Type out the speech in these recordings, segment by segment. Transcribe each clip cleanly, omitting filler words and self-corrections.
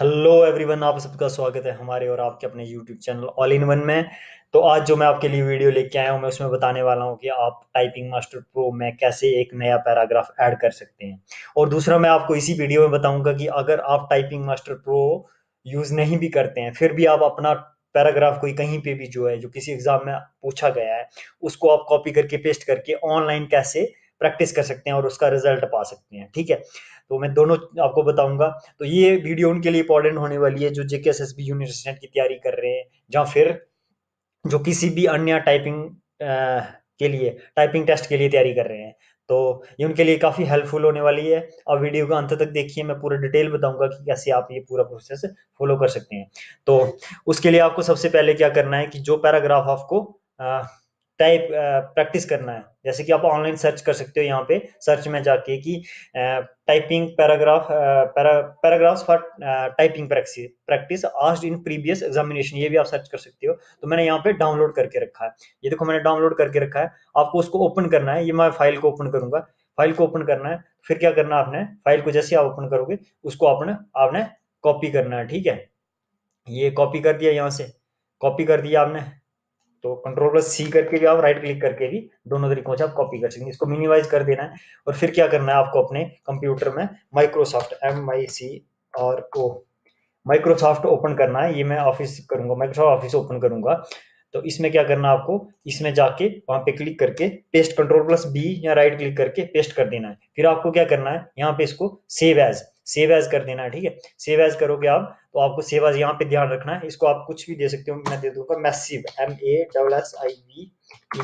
Hello everyone, आप सबका स्वागत है हमारे और आपके अपने YouTube channel all in one में। तो आज जो मैं आपके लिए वीडियो लेके आया हूँ, मैं उसमें बताने वाला हूँ कि आप टाइपिंग मास्टर प्रो में कैसे एक नया पैराग्राफ ऐड कर सकते हैं। और दूसरा मैं आपको इसी वीडियो में बताऊंगा कि अगर आप टाइपिंग मास्टर प्रो यूज़ नहीं भी करते हैं, फिर भी आप अपना पैराग्राफ कोई कहीं पर भी जो किसी एग्जाम में पूछा गया है उसको आप कॉपी करके पेस्ट करके ऑनलाइन कैसे प्रैक्टिस कर सकते हैं और उसका रिजल्ट पा सकते हैं। ठीक है, तो मैं दोनों आपको बताऊंगा। तो ये वीडियो उनके लिए इंपॉर्टेंट होने वाली है जो जेकेएसएसबी यूनिवर्सिटी की तैयारी कर रहे हैं, या फिर जो किसी भी अन्य टाइपिंग टेस्ट के लिए तैयारी कर रहे हैं। तो ये उनके लिए काफ़ी हेल्पफुल होने वाली है। अब वीडियो का अंत तक देखिए, मैं पूरा डिटेल बताऊंगा कि कैसे आप ये पूरा प्रोसेस फॉलो कर सकते हैं। तो उसके लिए आपको सबसे पहले क्या करना है कि जो पैराग्राफ आपको टाइप प्रैक्टिस करना है, जैसे कि आप ऑनलाइन सर्च कर सकते हो यहाँ पे सर्च में जाके कि typing paragraphs for typing practice asked in previous examination, ये भी आप सर्च कर सकते हो। तो मैंने यहाँ पे डाउनलोड करके रखा है, ये देखो मैंने डाउनलोड करके रखा है। आपको उसको ओपन करना है, ये मैं फाइल को ओपन करूंगा। फाइल को ओपन करना है, फिर क्या करना है आपने, फाइल को जैसे आप ओपन करोगे उसको आपने कॉपी करना है। ठीक है, ये कॉपी कर दिया, यहाँ से कॉपी कर दिया आपने। तो Ctrl+C करके भी आप राइट क्लिक करके भी दोनों तरीकों से आप कॉपी कर सकते हैं। इसको मिनिमाइज कर देना है और फिर क्या करना है आपको अपने कंप्यूटर में माइक्रोसॉफ्ट MICRO माइक्रोसॉफ्ट ओपन करना है। ये मैं ऑफिस करूंगा, माइक्रोसॉफ्ट ऑफिस ओपन करूंगा। तो इसमें क्या करना है आपको, इसमें जाके वहां पे क्लिक करके पेस्ट Ctrl+B या राइट क्लिक करके पेस्ट कर देना है। फिर आपको क्या करना है, यहाँ पे इसको सेव एज कर देना है। ठीक है, सेव एज करोगे आप तो आपको सेव एज यहाँ पे ध्यान रखना है। इसको आप कुछ भी दे सकते हो, मैं दे दूंगा मैसिव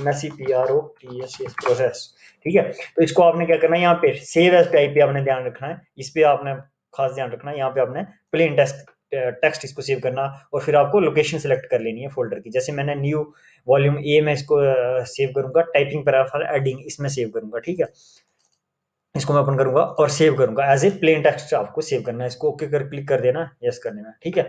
MASSIVE प्रोसेस। ठीक है, तो इसको आपने क्या करना है, यहाँ पे सेव एज पे IP आपने ध्यान रखना है, इस पे आपने खास ध्यान रखना है। यहाँ पे आपने प्लेन टेक्स्ट इसको सेव करना और फिर आपको लोकेशन सेलेक्ट कर लेनी है फोल्डर की। जैसे मैंने न्यू वॉल्यूम A में इसको सेव करूंगा, टाइपिंग पैराग्राफ एडिंग इसमें सेव करूंगा। ठीक है, इसको मैं ओपन करूंगा और सेव करूंगा एज ए प्लेन टेक्स्ट। आपको सेव करना है, इसको ओके कर क्लिक कर देना, यस कर देना। ठीक है,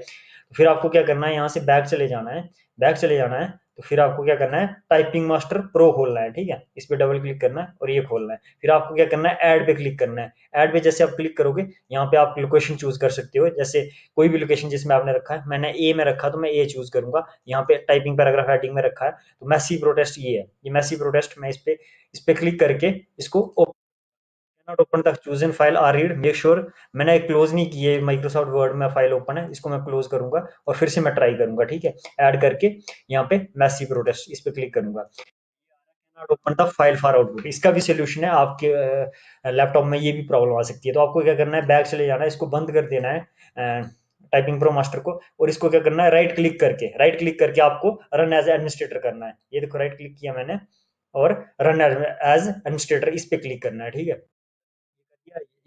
फिर आपको क्या करना है, यहाँ से बैक चले जाना है। बैक चले जाना है तो फिर आपको क्या करना है, टाइपिंग मास्टर प्रो खोलना है। ठीक है, इस पे डबल क्लिक करना है और ये खोलना है। फिर आपको क्या करना है, ऐड पे क्लिक करना है। ऐड पे जैसे आप क्लिक करोगे, यहाँ पे आप लोकेशन चूज कर सकते हो, जैसे कोई भी लोकेशन जिसमें आपने रखा है। मैंने A में रखा तो मैं A चूज करूंगा। यहाँ पे टाइपिंग पैराग्राफ हेडिंग में रखा है तो मैसिव प्रोटेस्ट ये है, ये मैसिव प्रोटेस्ट। मैं इस पे क्लिक करके इसको ओपन तक chosen file are read make sure, मैंने क्लोज नहीं की है, माइक्रोसॉफ्ट वर्ड में फाइल ओपन है, इसको मैं क्लोज करूंगा और फिर से मैं ट्राई करूंगा। ठीक है, ऐड करके यहाँ पे मैसिव प्रोटेस्ट इस पे क्लिक करूंगा। Open the file for output, इसका भी सोल्यूशन है, आपके लैपटॉप में ये भी प्रॉब्लम आ सकती है। तो आपको क्या करना है, बैक चले जाना है, इसको बंद कर देना है टाइपिंग प्रो मास्टर को, और इसको क्या करना है, राइट क्लिक करके आपको रन एज एडमिनिस्ट्रेटर करना है। ये देखो राइट क्लिक किया मैंने और रन एज एडमिनिस्ट्रेटर इस पे क्लिक करना है। ठीक है,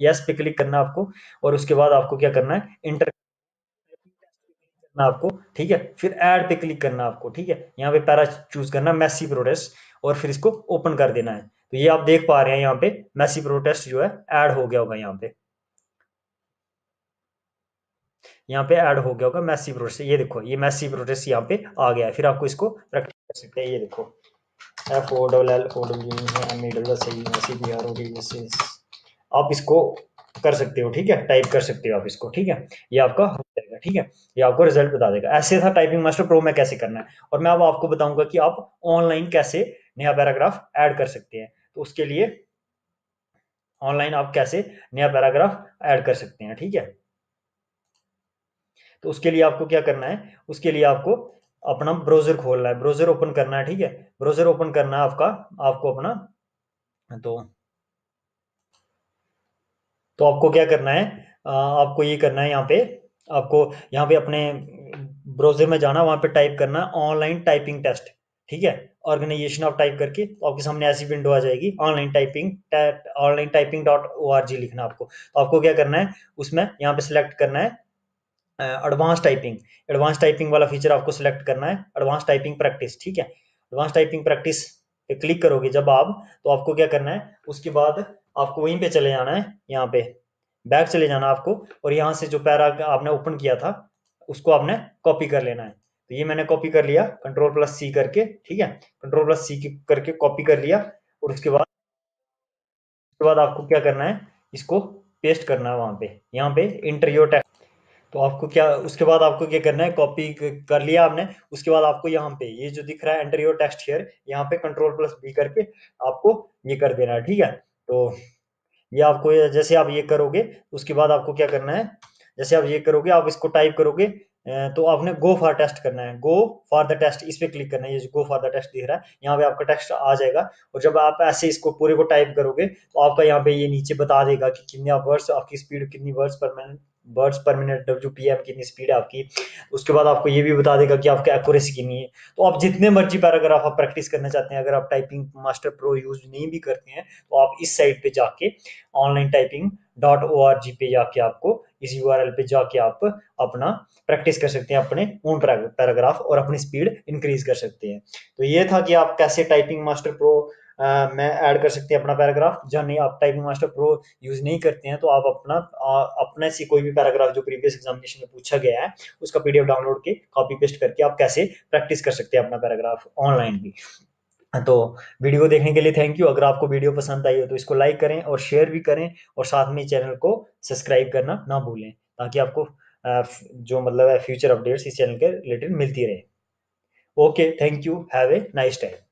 यस पे क्लिक करना आपको और उसके बाद आपको क्या करना है, इंटर करना आपको। ठीक है, फिर ऐड पे क्लिक करना आपको। ठीक है, यहाँ पे पैरा चूज करना मैसी प्रोटेस्ट और फिर इसको ओपन कर देना है। तो ये आप देख पा रहे हैं यहाँ पे मैसी प्रोटेस्ट जो है ऐड हो गया होगा, यहाँ पे ऐड हो गया होगा मैसी प्रोटेस्ट। ये देखो ये मैसी प्रोटेस्ट यहाँ पे आ गया है। फिर आपको इसको प्रैक्टिस कर सकते हैं। ये देखो FOLLOW आप इसको कर सकते हो। ठीक है, टाइप कर सकते हो आप इसको। ठीक है, ये आपका हो जाएगा। ठीक है, ये आपको रिजल्ट बता देगा। ऐसे था टाइपिंग मास्टर प्रो में कैसे करना है, और मैं अब आपको बताऊंगा कि आप ऑनलाइन कैसे नया पैराग्राफ ऐड कर सकते हैं। तो उसके लिए ऑनलाइन आप कैसे नया पैराग्राफ ऐड कर सकते हैं। ठीक है, तो उसके लिए आपको क्या करना है, उसके लिए आपको अपना ब्राउजर खोलना है, ब्राउजर ओपन करना है। ठीक है, ब्राउजर ओपन करना है आपको अपना। तो आपको क्या करना है, आपको ये करना है, यहाँ पे अपने ब्राउजर में जाना, वहाँ पे टाइप करना ऑनलाइन टाइपिंग टेस्ट। ठीक है, ऑर्गेनाइजेशन आप टाइप करके आपके सामने ऐसी विंडो आ जाएगी, onlinetyping.org लिखना आपको। तो आपको क्या करना है, उसमें यहाँ पे सिलेक्ट करना है एडवांस टाइपिंग वाला फीचर आपको सिलेक्ट करना है, एडवांस टाइपिंग प्रैक्टिस। ठीक है, एडवांस टाइपिंग प्रैक्टिस पे क्लिक करोगे जब आप, तो आपको क्या करना है, उसके बाद आपको वहीं पे चले जाना है, यहाँ पे बैक चले जाना आपको, और यहाँ से जो पैरा आपने ओपन किया था उसको आपने कॉपी कर लेना है। तो ये मैंने कॉपी कर लिया Ctrl+C करके। ठीक है, Ctrl+C करके कॉपी कर लिया, और उसके बाद आपको क्या करना है, इसको पेस्ट करना है वहाँ पे, यहाँ पे इंटर योर टेक्स्ट। तो आपको क्या, उसके बाद आपको क्या करना है, कॉपी कर लिया आपने, उसके बाद आपको यहाँ पे ये जो दिख रहा है एंटर योर टेक्स्ट हियर, यहाँ पे Ctrl+B करके आपको ये कर देना है, ठीक है। तो ये आपको जैसे आप ये करोगे उसके बाद आपको क्या करना है, जैसे आप ये करोगे आप इसको टाइप करोगे तो आपने गो फॉर टेस्ट करना है, गो फॉर द टेस्ट इस पे क्लिक करना है, ये गो फॉर द टेस्ट दिख रहा है, यहाँ पे आपका टेक्स्ट आ जाएगा। और जब आप ऐसे इसको पूरे को टाइप करोगे तो आपका यहाँ पे ये नीचे बता देगा कि कितने वर्ड्स, आपकी स्पीड कितनी वर्ड्स पर मिनट WPM कितनी स्पीड है आपकी। उसके बाद आपको ये भी बता देगा कि आपकी एक्यूरेसी कितनी है। तो आप जितने मर्जी पैराग्राफ आप प्रैक्टिस करना चाहते हैं, अगर आप टाइपिंग मास्टर प्रो यूज नहीं भी करते हैं तो आप इस साइट पे जाके onlinetyping.org पे जाके आपको इस URL पे जाके आप अपना प्रैक्टिस कर सकते हैं, अपने ओन पैराग्राफ और अपनी स्पीड इंक्रीज कर सकते हैं। तो ये था कि आप कैसे टाइपिंग मास्टर प्रो मैं ऐड कर सकते हैं अपना पैराग्राफ। जहाँ नहीं आप टाइपिंग मास्टर प्रो यूज नहीं करते हैं तो आप अपने से कोई भी पैराग्राफ जो प्रीवियस एग्जामिनेशन में पूछा गया है उसका PDF डाउनलोड के कॉपी पेस्ट करके आप कैसे प्रैक्टिस कर सकते हैं अपना पैराग्राफ ऑनलाइन भी। तो वीडियो देखने के लिए थैंक यू। अगर आपको वीडियो पसंद आई हो तो इसको लाइक करें और शेयर भी करें, और साथ में चैनल को सब्सक्राइब करना ना भूलें, ताकि आपको जो मतलब है फ्यूचर अपडेट्स इस चैनल के रिलेटेड मिलती रहे। Okay, thank you, have a nice time.